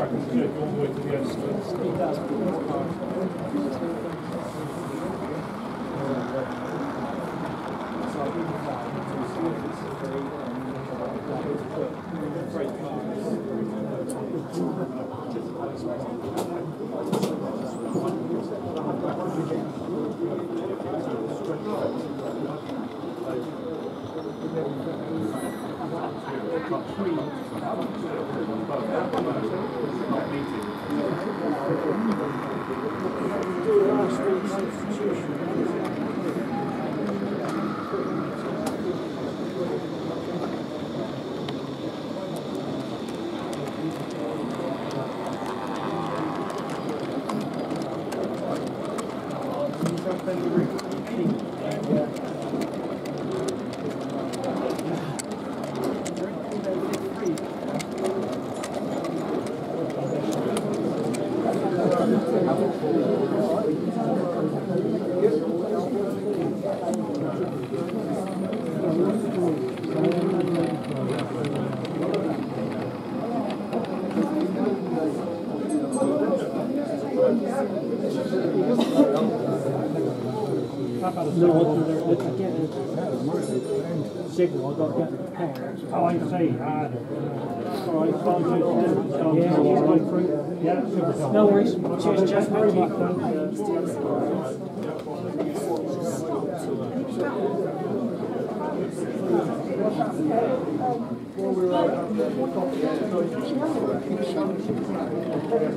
track is going to go all the way to the end. No worries. Cheers, Jeff. Thank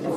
you.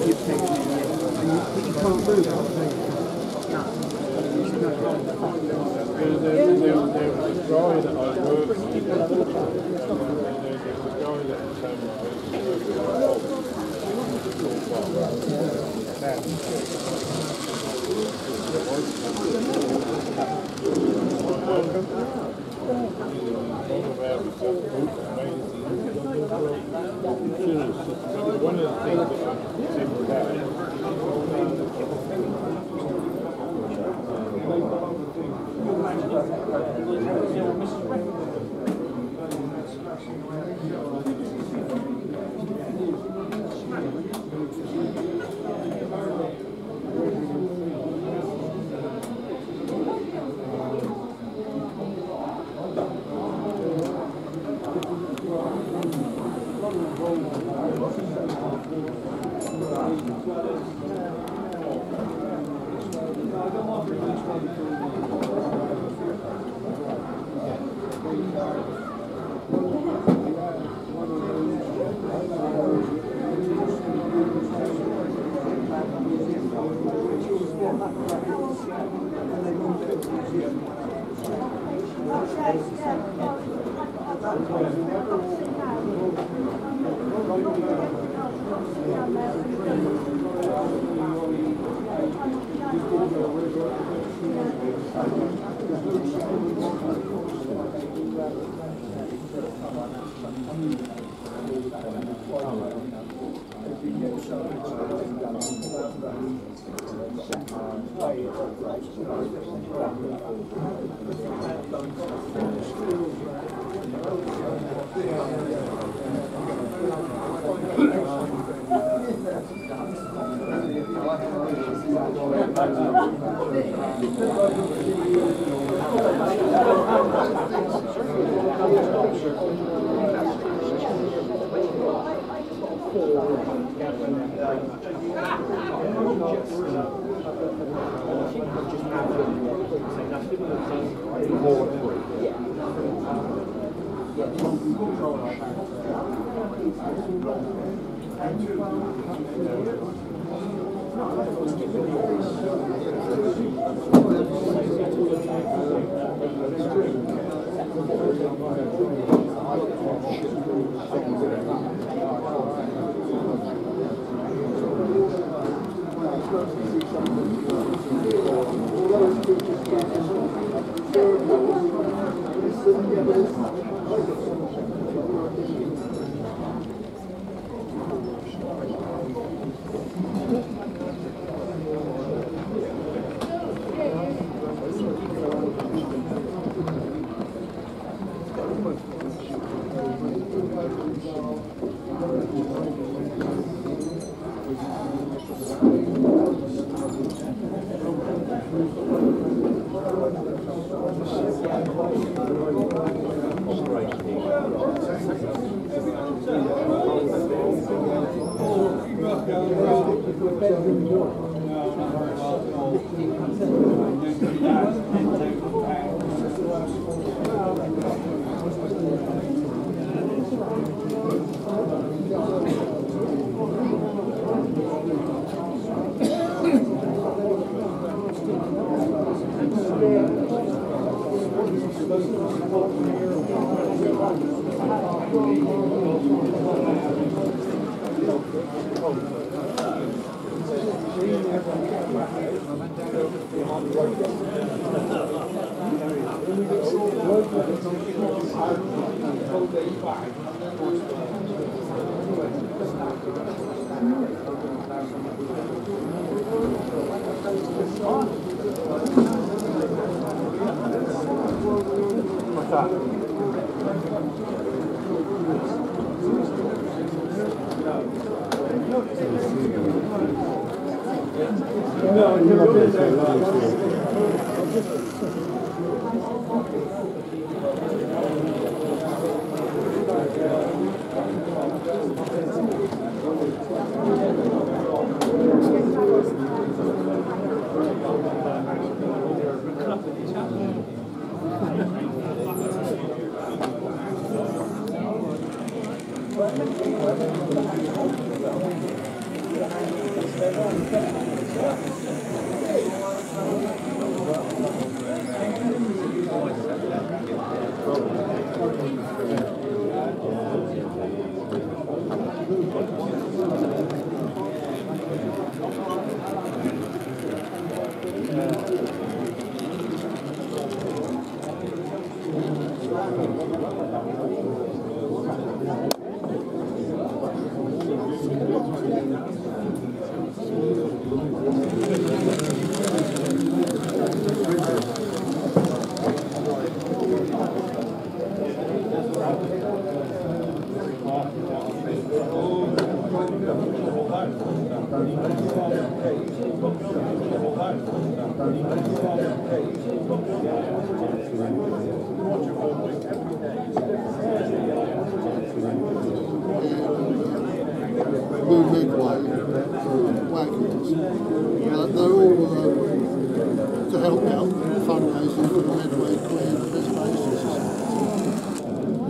You can't move. One of the things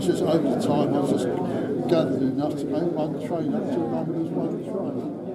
Just over the time, I was just gathered enough to make one train up to London's one train.